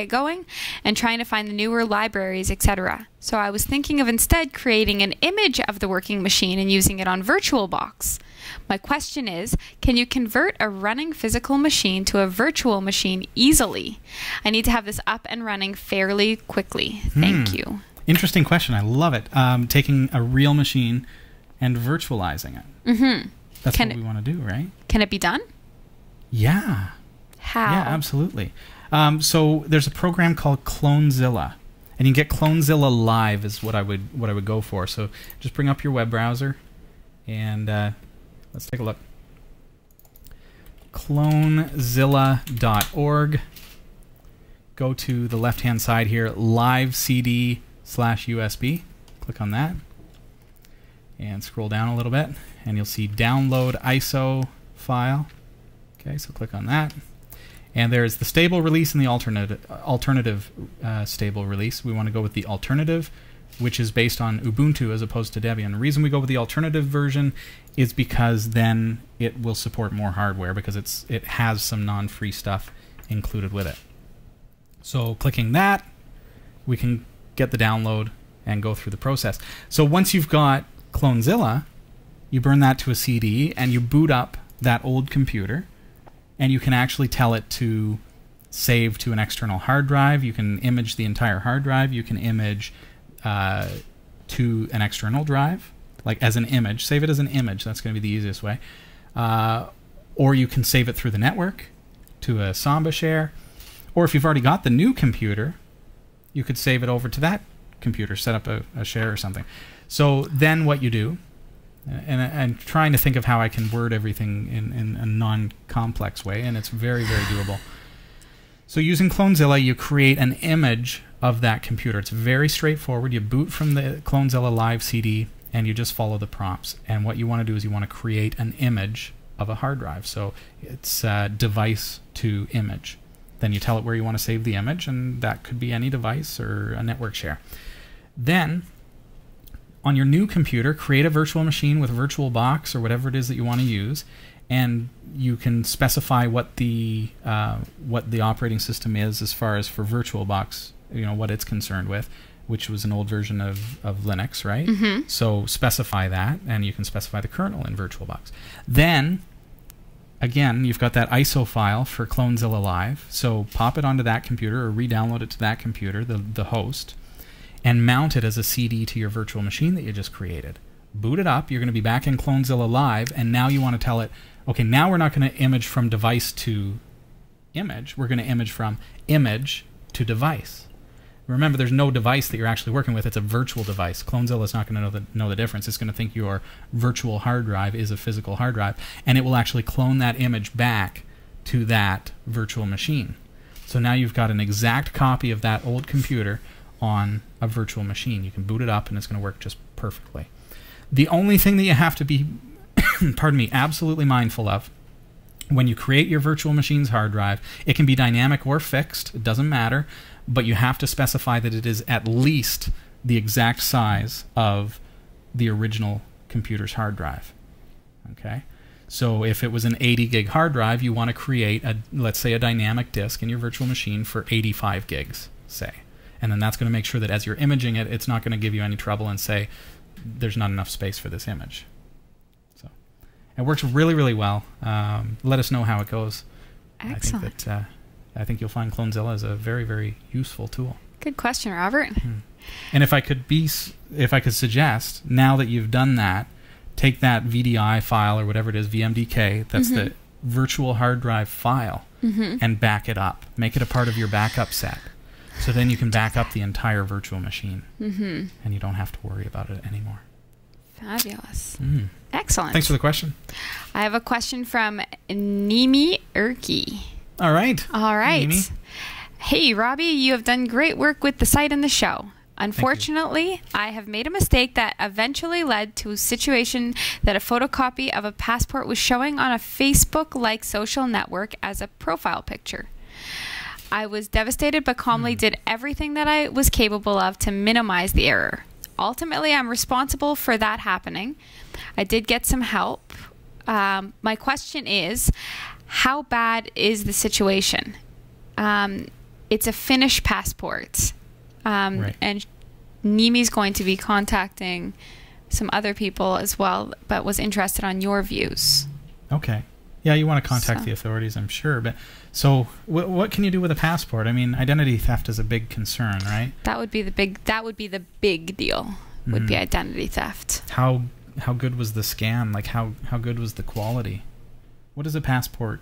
going, and trying to find the newer libraries, etc. So I was thinking of instead creating an image of the working machine and using it on VirtualBox. My question is, can you convert a running physical machine to a virtual machine easily? I need to have this up and running fairly quickly. Thank you. Interesting question. I love it. Taking a real machine and virtualizing it. That's what we want to do, right? Can it be done? Yeah. How? Yeah, absolutely. So there's a program called Clonezilla. And you can get Clonezilla Live is what I would go for. So just bring up your web browser and... let's take a look. Clonezilla.org. Go to the left-hand side here, livecd/USB. Click on that. And scroll down a little bit, and you'll see download ISO file. Okay, so click on that. And there's the stable release and the alternative stable release. We want to go with the alternative, which is based on Ubuntu as opposed to Debian. The reason we go with the alternative version is because then it will support more hardware, because it has some non-free stuff included with it. So clicking that, we can get the download and go through the process. So once you've got Clonezilla, you burn that to a CD and you boot up that old computer, and you can actually tell it to save to an external hard drive. You can image the entire hard drive. You can image to an external drive, like as an image. Save it as an image. That's going to be the easiest way. Or you can save it through the network to a Samba share. Or if you've already got the new computer, you could save it over to that computer, set up a share or something. So then what you do, and I'm trying to think of how I can word everything in a non-complex way, and it's very, very doable. So using Clonezilla, you create an image of that computer. It's very straightforward. You boot from the Clonezilla Live CD and you just follow the prompts. And what you want to do is you want to create an image of a hard drive. So it's device to image. Then you tell it where you want to save the image, and that could be any device or a network share. Then, on your new computer, create a virtual machine with VirtualBox or whatever it is that you want to use, and you can specify what the operating system is as far as for VirtualBox, you know, what it's concerned with, which was an old version of Linux, right? Mm-hmm. So specify that, and you can specify the kernel in VirtualBox. Then, again, you've got that ISO file for Clonezilla Live, so pop it onto that computer or re-download it to that computer, the host, and mount it as a CD to your virtual machine that you just created. Boot it up, you're going to be back in Clonezilla Live, and now you want to tell it, okay, now we're not going to image from device to image, we're going to image from image to device. Remember, there's no device that you're actually working with, it's a virtual device. Clonezilla is not going to know the difference. It's going to think your virtual hard drive is a physical hard drive, and it will actually clone that image back to that virtual machine. So now you've got an exact copy of that old computer on a virtual machine. You can boot it up and it's going to work just perfectly. The only thing that you have to be pardon me, absolutely mindful of when you create your virtual machine's hard drive, it can be dynamic or fixed, it doesn't matter, but you have to specify that it is at least the exact size of the original computer's hard drive. Okay? So if it was an 80 gig hard drive, you want to create a, let's say, a dynamic disk in your virtual machine for 85 gigs, say. And then that's going to make sure that as you're imaging it, it's not going to give you any trouble and say, there's not enough space for this image. So it works really, really well. Let us know how it goes. Excellent. I think you'll find Clonezilla is a very, very useful tool. Good question, Robert. Mm-hmm. And if I could suggest, now that you've done that, take that VDI file or whatever it is, VMDK, that's mm-hmm. the virtual hard drive file, mm-hmm. and back it up. Make it a part of your backup set. So then you can back up the entire virtual machine, mm-hmm. and you don't have to worry about it anymore. Fabulous. Mm. Excellent. Thanks for the question. I have a question from Nimi Erki. All right. All right. Nimi. Hey, Robbie, you have done great work with the site and the show. Unfortunately, I have made a mistake that eventually led to a situation that a photocopy of a passport was showing on a Facebook-like social network as a profile picture. I was devastated but calmly did everything that I was capable of to minimize the error. Ultimately, I'm responsible for that happening. I did get some help. My question is, how bad is the situation? It's a Finnish passport. Right. And Nimi's going to be contacting some other people as well, but was interested on your views. Okay. Yeah, you want to contact the authorities, I'm sure. But so, what can you do with a passport? I mean, identity theft is a big concern, right? That would be the big. That would be the big deal. Would be identity theft. How good was the scam? Like how good was the quality? What is a passport?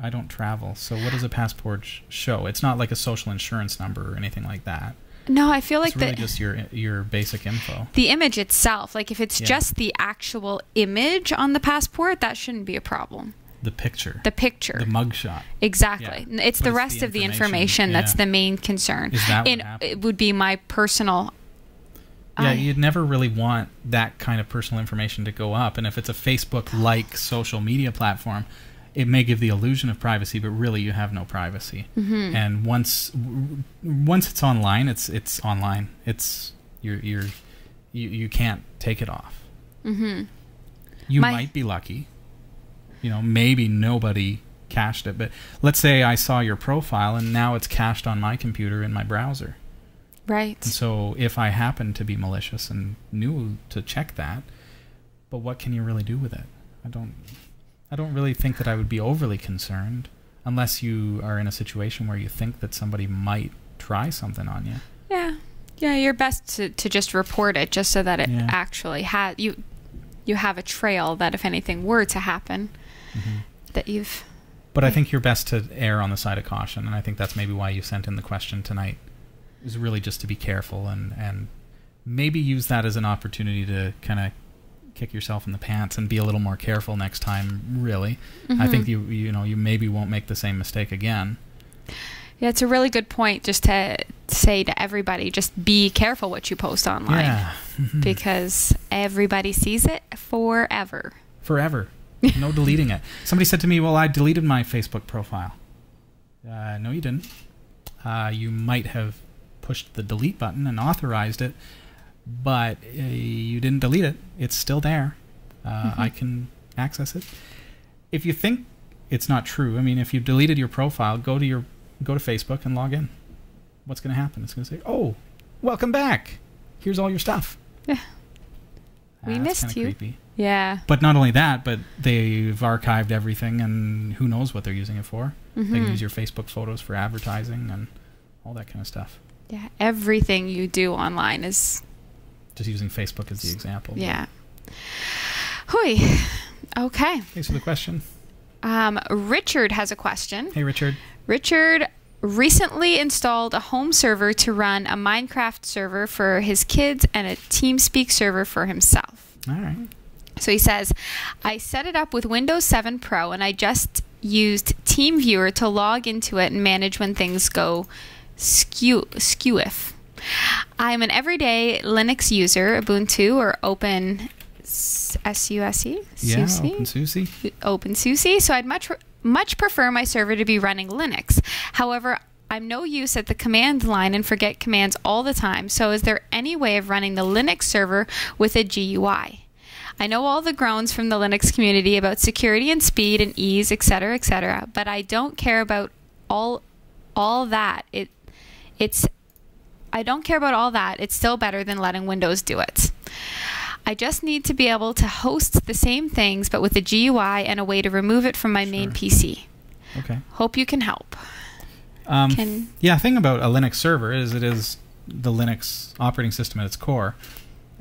I don't travel, so what does a passport show? It's not like a social insurance number or anything like that. No, I feel like it's really just your basic info. The image itself, like if it's just the actual image on the passport, that shouldn't be a problem. The picture. The picture. The mugshot. Exactly. Yeah. It's the rest of the information that's the main concern. Is that what happened? It would be my personal. Yeah, you'd never really want that kind of personal information to go up. And if it's a Facebook-like social media platform, it may give the illusion of privacy, but really you have no privacy. Mm-hmm. And once it's online, it's online. It's you can't take it off. Mm-hmm. You might be lucky. You know, maybe nobody cached it, but let's say I saw your profile and now it's cached on my computer in my browser. Right. And so if I happened to be malicious and knew to check that, but what can you really do with it? I don't really think that I would be overly concerned unless you are in a situation where you think that somebody might try something on you. Yeah. Yeah, you're best to just report it just so that it actually has you have a trail that if anything were to happen that you've But I think you're best to err on the side of caution, and I think that's maybe why you sent in the question tonight. Is really just to be careful and maybe use that as an opportunity to kind of kick yourself in the pants and be a little more careful next time, really. I think you maybe won't make the same mistake again. Yeah, it's a really good point just to say to everybody, just be careful what you post online. Yeah. Because everybody sees it forever. Forever. No deleting it. Somebody said to me, well, I deleted my Facebook profile. No, you didn't. You might have pushed the delete button and authorized it, but you didn't delete it. It's still there. I can access it. If you think it's not true, I mean, if you've deleted your profile, go to Facebook and log in. What's going to happen? It's going to say, "Oh, welcome back. Here's all your stuff." Yeah. We missed you. Creepy. Yeah. But not only that, but they've archived everything, and who knows what they're using it for. Mm-hmm. They use your Facebook photos for advertising and all that kind of stuff. Yeah, everything you do online is... Just using Facebook as the example. Yeah. Hoi. Okay. Thanks for the question. Richard has a question. Hey, Richard. Richard recently installed a home server to run a Minecraft server for his kids and a TeamSpeak server for himself. All right. So he says, I set it up with Windows 7 Pro, and I just used TeamViewer to log into it and manage when things go skew. I'm an everyday Linux user, Ubuntu or Open SUSE. Yeah, Open SUSE. Open SUSE. So I'd much prefer my server to be running Linux. However, I'm no use at the command line and forget commands all the time. So is there any way of running the Linux server with a GUI? I know all the groans from the Linux community about security and speed and ease, etc., etc., but I don't care about all that. I don't care about all that. It's still better than letting Windows do it. I just need to be able to host the same things, but with a GUI and a way to remove it from my main PC. Okay. Hope you can help. Yeah, the thing about a Linux server is it is the Linux operating system at its core.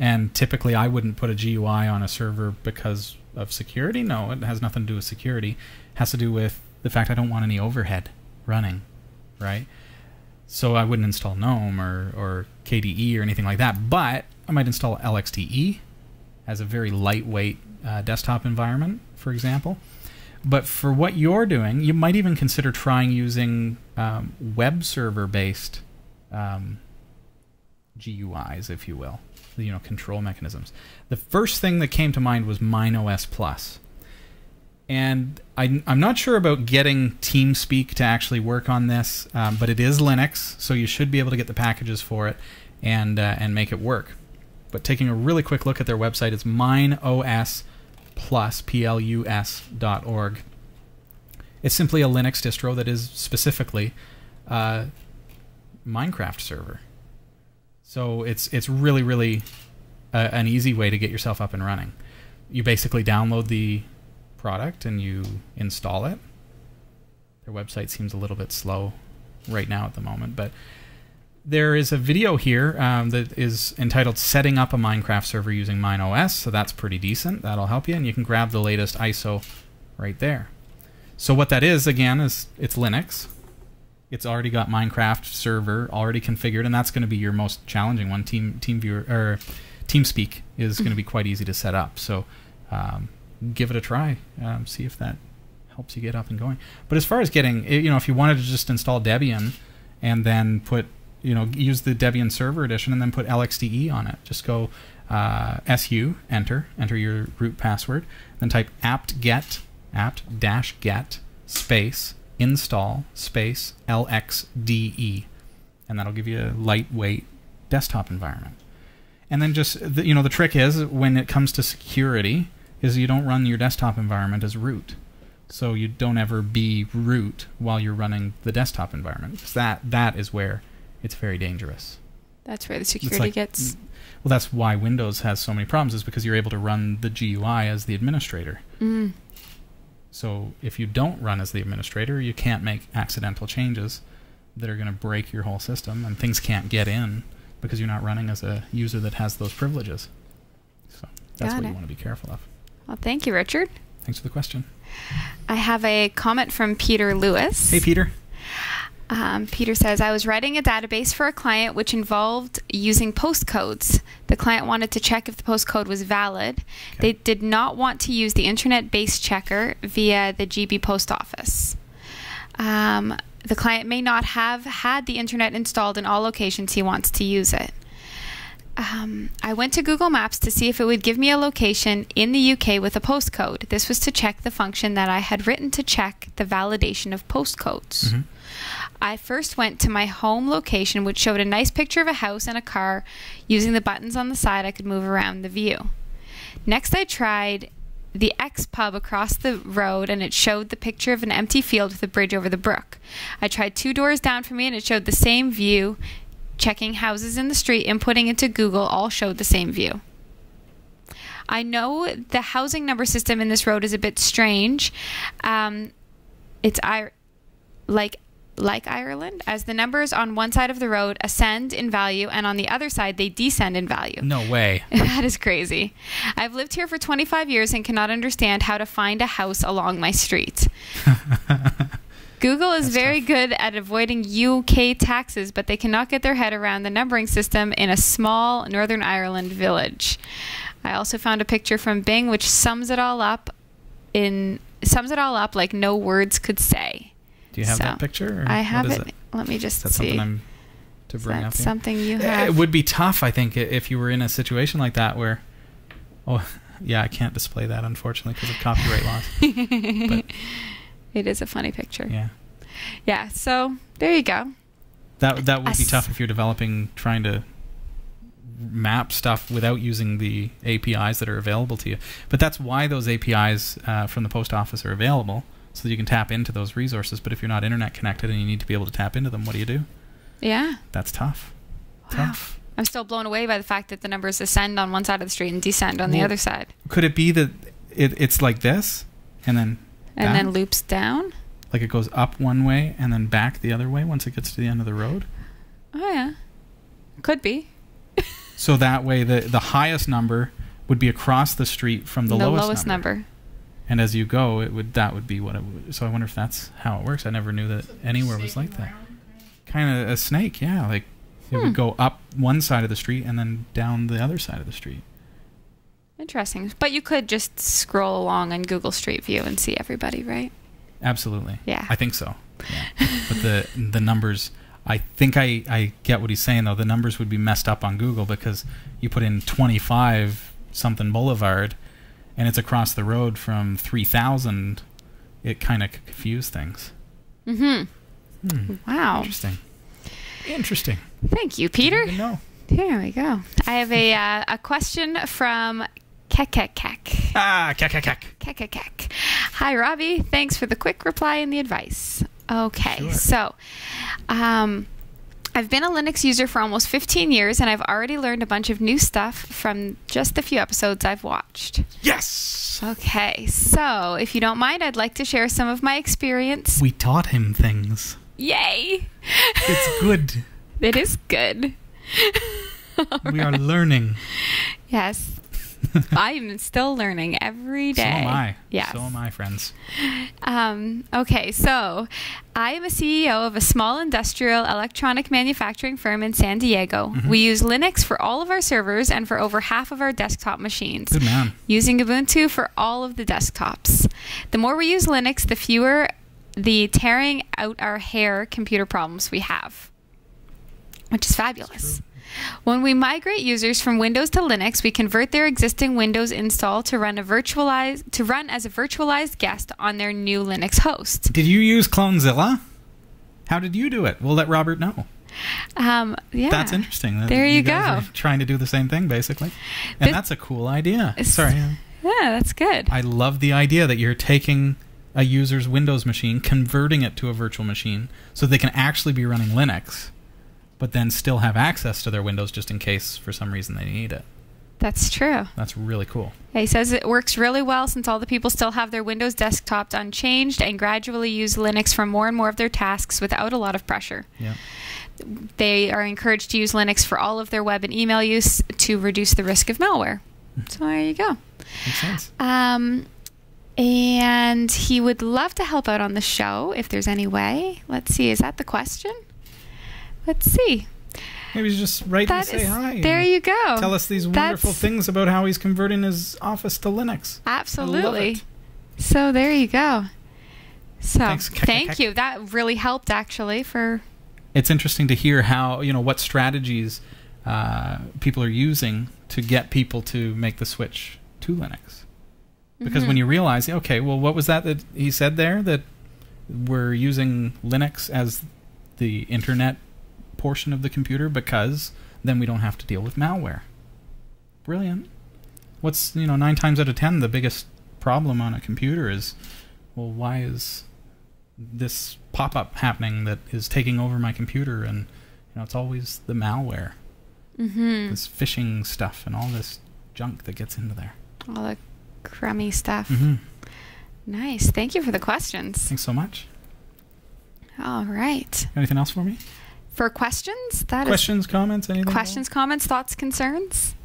And typically, I wouldn't put a GUI on a server because of security. No, it has nothing to do with security. It has to do with the fact I don't want any overhead running, right? So I wouldn't install GNOME or KDE or anything like that. But I might install LXDE as a very lightweight desktop environment, for example. But for what you're doing, you might even consider trying using web server-based GUIs, if you will. You know, control mechanisms. The first thing that came to mind was MineOS Plus. And I'm not sure about getting TeamSpeak to actually work on this, but it is Linux, so you should be able to get the packages for it and make it work. But taking a really quick look at their website, it's mineosplus.org. It's simply a Linux distro that is specifically a Minecraft server. So it's really, really an easy way to get yourself up and running. You basically download the product and you install it. Their website seems a little bit slow right now at the moment, but there is a video here that is entitled Setting Up a Minecraft Server Using MineOS, so that's pretty decent. That'll help you, and you can grab the latest ISO right there. So what that is, again, is it's Linux. It's already got Minecraft server already configured, and that's going to be your most challenging one. TeamViewer or TeamSpeak is going to be quite easy to set up. So give it a try. See if that helps you get up and going. But as far as getting, you know, if you wanted to just install Debian and then put, you know, use the Debian Server Edition and then put LXDE on it, just go su enter your root password, then type apt-get space install space LXDE, and that'll give you a lightweight desktop environment. And then just, you know, the trick is when it comes to security is you don't run your desktop environment as root. So you don't ever be root while you're running the desktop environment, because that is where it's very dangerous. That's where the security gets... Well, that's why Windows has so many problems, is because you're able to run the GUI as the administrator. Mm. So if you don't run as the administrator, you can't make accidental changes that are going to break your whole system, and things can't get in because you're not running as a user that has those privileges. So that's what you want to be careful of. Well, thank you, Richard. Thanks for the question. I have a comment from Peter Lewis. Hey, Peter. Peter says, I was writing a database for a client which involved using postcodes. The client wanted to check if the postcode was valid. Okay. They did not want to use the internet-based checker via the GB post office. The client may not have had the internet installed in all locations he wants to use it. I went to Google Maps to see if it would give me a location in the UK with a postcode. This was to check the function that I had written to check the validation of postcodes. Mm-hmm. I first went to my home location, which showed a nice picture of a house and a car. Using the buttons on the side, I could move around the view. Next, I tried the X pub across the road, and it showed the picture of an empty field with a bridge over the brook. I tried two doors down from me, and it showed the same view. Checking houses in the street, inputting into Google, all showed the same view. I know the housing number system in this road is a bit strange. It's like Ireland, as the numbers on one side of the road ascend in value and on the other side they descend in value. No way. That is crazy. I've lived here for 25 years and cannot understand how to find a house along my street. Google is very good at avoiding UK taxes, but they cannot get their head around the numbering system in a small Northern Ireland village. I also found a picture from Bing which sums it all up like no words could say. Do you have that picture? I have it. Let me just see. Something I'm to bring up. Something you have. It would be tough, I think, if you were in a situation like that where, oh, yeah, I can't display that, unfortunately, because of copyright laws. But it is a funny picture. Yeah. Yeah. So there you go. That would be tough if you're developing, trying to map stuff without using the APIs that are available to you. But that's why those APIs from the post office are available, so that you can tap into those resources. But if you're not internet connected and you need to be able to tap into them, what do? Yeah. That's tough. Wow. Tough. I'm still blown away by the fact that the numbers ascend on one side of the street and descend on the other side. Could it be that it's like this and then... And then loops down? Like it goes up one way and then back the other way once it gets to the end of the road? Oh, yeah. Could be. So that way the highest number would be across the street from the lowest number. And as you go, that would be what it would. So I wonder if that's how it works. I never knew that anywhere was like that. Kind of a snake, yeah. Like it would go up one side of the street and then down the other side of the street. Interesting. But you could just scroll along on Google Street View and see everybody, right? Absolutely. Yeah. I think so. Yeah. But the numbers, I think I get what he's saying, though. The numbers would be messed up on Google because you put in 25 something Boulevard and it's across the road from 3,000, it kind of confused things. Mm-hmm. Hmm. Wow. Interesting. Interesting. Thank you, Peter. No. Here we go. I have a question from Kekekek. Ah, Kekekek. Kekekek. Hi, Robbie. Thanks for the quick reply and the advice. Okay, sure. So I've been a Linux user for almost 15 years, and I've already learned a bunch of new stuff from just the few episodes I've watched. Yes! Okay, so if you don't mind, I'd like to share some of my experience. We taught him things. Yay! It's good. It is good. We are learning. Yes. I'm still learning every day. So am I. Yes. So am I, friends. Okay, so I am a CEO of a small industrial electronic manufacturing firm in San Diego. Mm-hmm. We use Linux for all of our servers and for over half of our desktop machines. Good man. Using Ubuntu for all of the desktops. The more we use Linux, the fewer the tearing out our hair computer problems we have, which is fabulous. When we migrate users from Windows to Linux, we convert their existing Windows install to run as a virtualized guest on their new Linux host. Did you use Clonezilla? How did you do it? We'll let Robert know. Yeah. That's interesting. There you go. Are trying to do the same thing, basically. And that's a cool idea. Sorry. Yeah, that's good. I love the idea that you're taking a user's Windows machine, converting it to a virtual machine, so they can actually be running Linux, but then still have access to their Windows just in case for some reason they need it. That's true. That's really cool. Yeah, he says it works really well since all the people still have their Windows desktops unchanged and gradually use Linux for more and more of their tasks without a lot of pressure. Yeah. They are encouraged to use Linux for all of their web and email use to reduce the risk of malware. So there you go. Makes sense. And he would love to help out on the show if there's any way. Let's see, is that the question? Let's see. Maybe just write and say hi. There you go. Tell us these wonderful things about how he's converting his office to Linux. Absolutely. So there you go. So thank you. That really helped, actually. It's interesting to hear how, you know, what strategies people are using to get people to make the switch to Linux. Because when you realize, okay, well, what was that he said there? That we're using Linux as the internet portion of the computer because then we don't have to deal with malware. Brilliant. What's, you know, 9 times out of 10, the biggest problem on a computer is, well, why is this pop-up happening that is taking over my computer? And, you know, it's always the malware. This phishing stuff and all this junk that gets into there. All the crummy stuff. Nice. Thank you for the questions. Thanks so much. All right. Anything else for me? For questions? Questions, comments, anything? Questions, comments, thoughts, concerns?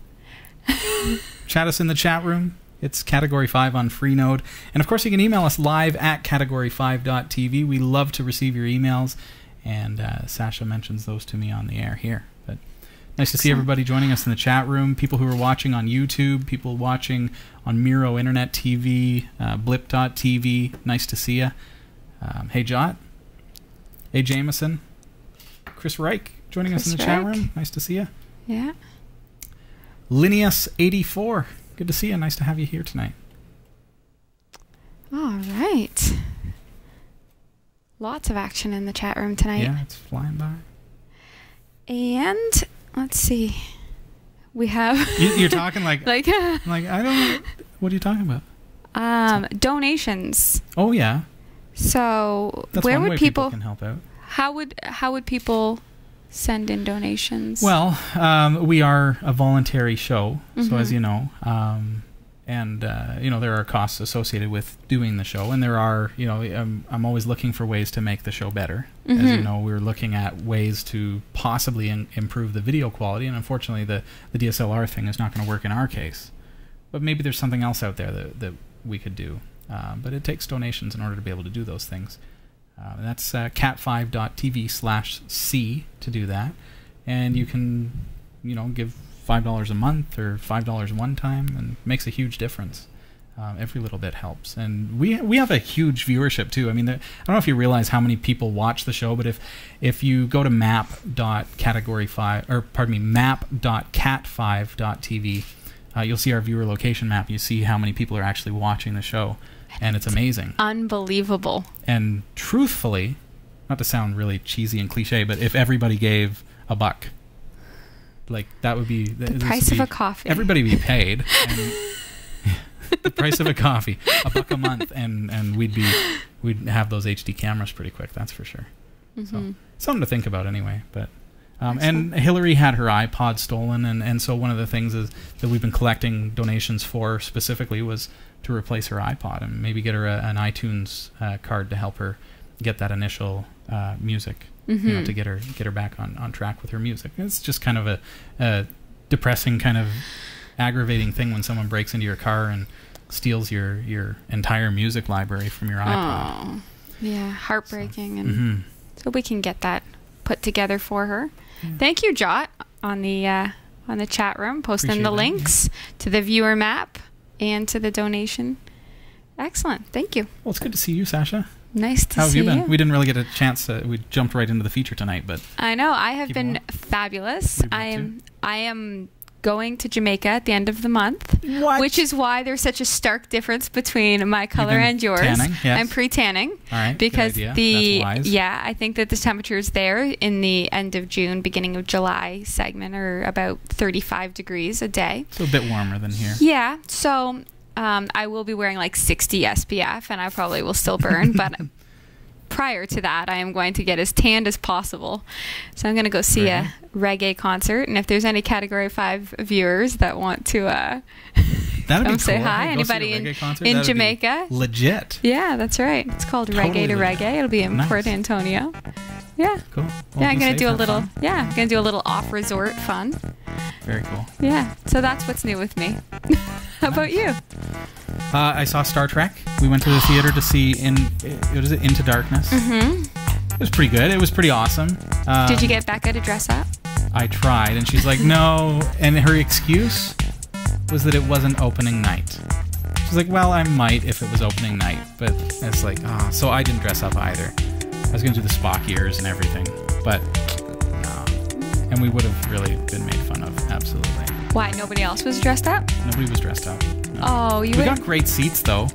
Chat us in the chat room. It's Category 5 on Freenode. And, of course, you can email us live at category5.tv. We love to receive your emails. And Sasha mentions those to me on the air here. But nice to see everybody joining us in the chat room, people who are watching on YouTube, people watching on Miro Internet TV, blip.tv. Nice to see you. Hey, Jot. Hey, Jameson. Chris Reich joining us in the chat room. Nice to see you. Yeah. Linus84. Good to see you. Nice to have you here tonight. All right. Lots of action in the chat room tonight. Yeah, it's flying by. And let's see. We have... You're talking like... like, I don't... What are you talking about? Donations. Oh, yeah. So where would people can help out? How would people send in donations? Well, we are a voluntary show, so as you know, and you know, there are costs associated with doing the show, and there are, you know, I'm always looking for ways to make the show better. As you know, we were looking at ways to possibly improve the video quality, and unfortunately, the DSLR thing is not going to work in our case. But maybe there's something else out there that we could do. But it takes donations in order to be able to do those things. And that's cat5.tv/c to do that. And you can, you know, give $5 a month or $5 one time, and it makes a huge difference. Every little bit helps. And we have a huge viewership, too. I mean, I don't know if you realize how many people watch the show, but if you go to map.cat5.tv, you'll see our viewer location map. You see how many people are actually watching the show. And it's amazing. Unbelievable. And truthfully, not to sound really cheesy and cliche, but if everybody gave $1, like, that would be... The price of a coffee. Everybody would be paid. And the price of a coffee. $1 a month. And we'd have those HD cameras pretty quick, that's for sure. So something to think about anyway, but... and Hillary had her iPod stolen, and so one of the things is that we've been collecting donations for specifically was to replace her iPod and maybe get her an iTunes card to help her get that initial music, you know, to get her back on track with her music. It's just kind of a depressing, kind of aggravating thing when someone breaks into your car and steals your entire music library from your iPod. Yeah, heartbreaking. So, and so we can get that put together for her. Thank you, Jot, on the chat room, posting links to the viewer map and to the donation. Excellent. Thank you. Well, it's good to see you, Sasha. Nice to see you. How have you been? We didn't really get a chance. We jumped right into the feature tonight, but I know I have been fabulous. I am going to Jamaica at the end of the month, which is why there's such a stark difference between my color and yours. Tanning, yes. I'm pre-tanning. All right, because I think that the temperatures there in the end of June, beginning of July segment are about 35 degrees a day. So a bit warmer than here. Yeah. So I will be wearing like 60 SPF, and I probably will still burn, but prior to that, I am going to get as tanned as possible. So I'm going to go see a reggae concert, and if there's any Category 5 viewers that want to come say hi, anybody in Jamaica. Legit. Yeah, that's right. It's called Reggae to Reggae. It'll be in Port Antonio. Yeah. Cool. Yeah, I'm going to do a little off-resort fun. Very cool. Yeah. So that's what's new with me. How about you? I saw Star Trek. We went to the theater to see Into Darkness. It was pretty good. It was pretty awesome. Did you get Becca to dress up? I tried, and she's like, no. And her excuse was that it wasn't opening night. She's like, well, I might if it was opening night. But it's like, ah. Oh. So I didn't dress up either. I was going to do the Spock ears and everything. But... And we would have really been made fun of, absolutely. Why, nobody else was dressed up? Nobody was dressed up. No. Oh, you We got great seats, though.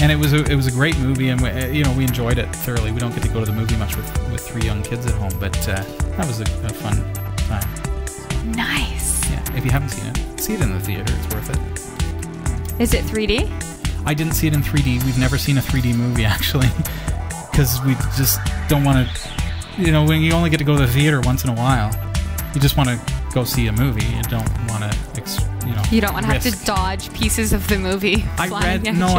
And it was a great movie, and we, you know, we enjoyed it thoroughly. We don't get to go to the movie much with three young kids at home, but that was a fun time. Nice. Yeah, if you haven't seen it, see it in the theater. It's worth it. Is it 3D? I didn't see it in 3D. We've never seen a 3D movie, actually, because we just don't want to, you know, when you only get to go to the theater once in a while, you just want to go see a movie. You don't want to, you know. You don't want to have to dodge pieces of the movie. I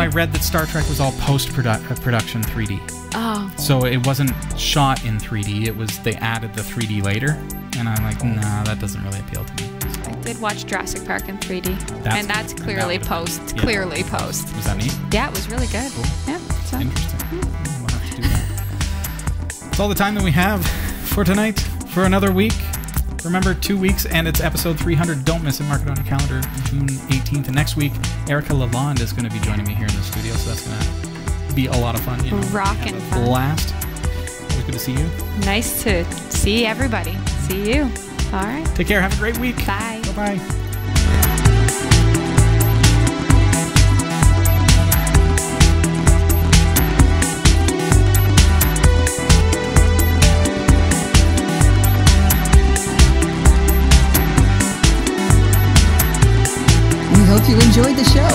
read that Star Trek was all post-production 3D. Oh. So it wasn't shot in 3D. It was they added the 3D later, and I'm like, nah, that doesn't really appeal to me. I did watch Jurassic Park in 3D, and that's clearly post. Yeah. Clearly post. Was that neat? Yeah, it was really good. Cool. Yeah. So. Interesting. Mm-hmm. We'll have to do that. It's all the time that we have for tonight, for another week. Remember, 2 weeks and it's episode 300. Don't miss it. Mark it on your calendar, June 18th. And next week, Erica Lalonde is going to be joining me here in the studio, so that's going to be a lot of fun. You know, rockin' fun. Blast. Always good to see you. Nice to see everybody. See you. All right. Take care. Have a great week. Bye. Bye-bye. Hope you enjoyed the show.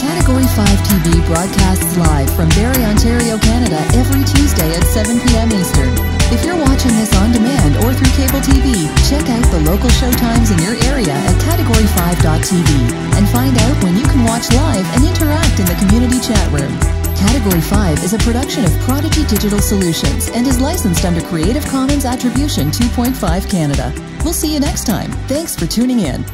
Category 5 TV broadcasts live from Barrie, Ontario, Canada every Tuesday at 7 p.m. Eastern. If you're watching this on demand or through cable TV, check out the local show times in your area at category5.tv and find out when you can watch live and interact in the community chat room. Category 5 is a production of Prodigy Digital Solutions and is licensed under Creative Commons Attribution 2.5 Canada. We'll see you next time. Thanks for tuning in.